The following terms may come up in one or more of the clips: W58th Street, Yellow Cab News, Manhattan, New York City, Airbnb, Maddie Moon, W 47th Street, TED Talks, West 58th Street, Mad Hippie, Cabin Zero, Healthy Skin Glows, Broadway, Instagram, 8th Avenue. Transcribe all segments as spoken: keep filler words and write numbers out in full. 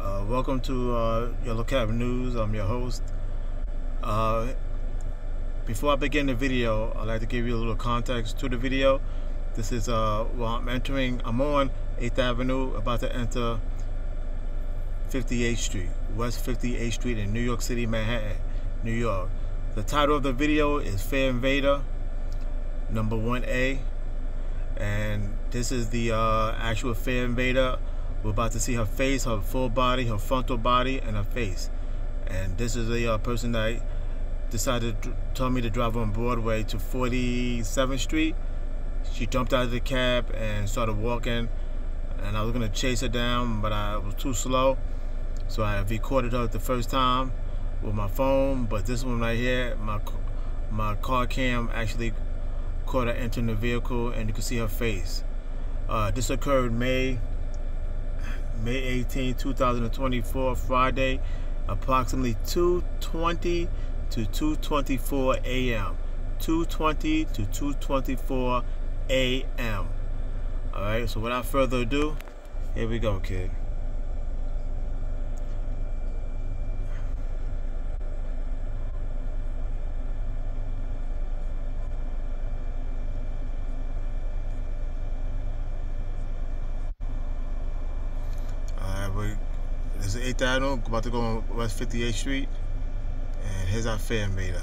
Uh, welcome to uh, Yellow Cab News. I'm your host. Uh, before I begin the video, I'd like to give you a little context to the video. This is uh, while I'm entering, I'm on eighth Avenue, about to enter fifty-eighth Street, West fifty-eighth Street in New York City, Manhattan, New York. The title of the video is Fair Invader, number one A. And this is the uh, actual Fair Invader. We're about to see her face, her full body, her frontal body, and her face. And this is the uh, person that decided to tell me to drive on Broadway to forty-seventh Street. She jumped out of the cab and started walking, and I was going to chase her down, but I was too slow. So I recorded her the first time with my phone, but this one right here, my, my car cam actually caught her entering the vehicle, and you can see her face. Uh, this occurred May May eighteenth, two thousand twenty-four, Friday, approximately two twenty to two twenty-four a m two twenty to two twenty-four a m All right, so without further ado, here we go, kid. This is eighth Avenue, about to go on West fifty-eighth Street, and here's our fair invader.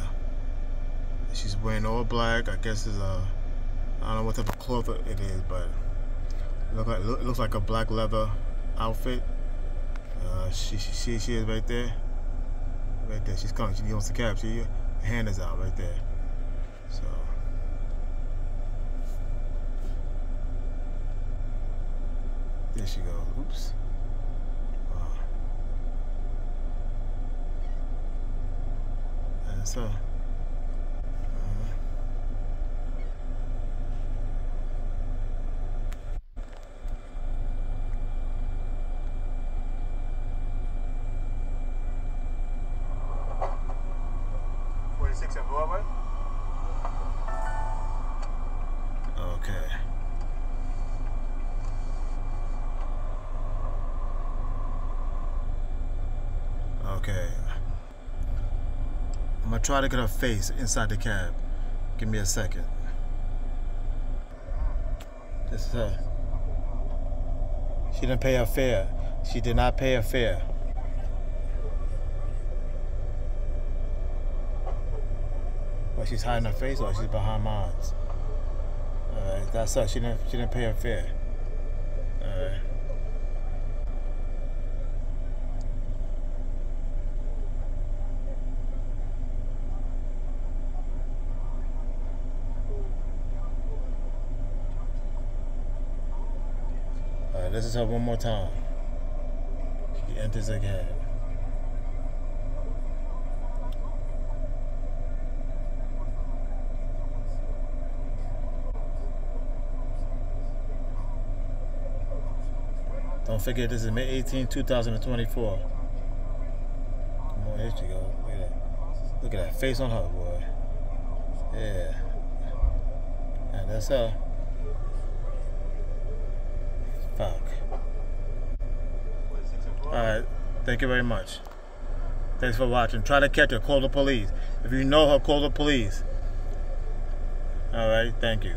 She's wearing all black. I guess it's a, I don't know what type of cloth it is, but it, look like, it looks like a black leather outfit. Uh, she, she, she is right there, right there. She's coming. She wants the cab. She, her hand is out right there. So. There she goes. Oops. So, uh, forty-six and Broadway. Okay. Okay. I'm gonna try to get her face inside the cab. Give me a second. This is her. She didn't pay her fare. She did not pay her fare. Well, she's hiding her face or she's behind mine. All right, that's her. She didn't. She didn't pay her fare. All right. This is her one more time. She enters again. Don't forget, this is May eighteenth, two thousand twenty-four. Come on, here she goes. Look at that. Look at that face on her, boy. Yeah. And that's her. Fuck. Alright, thank you very much. Thanks for watching. Try to catch her, call the police. If you know her, call the police. Alright, thank you.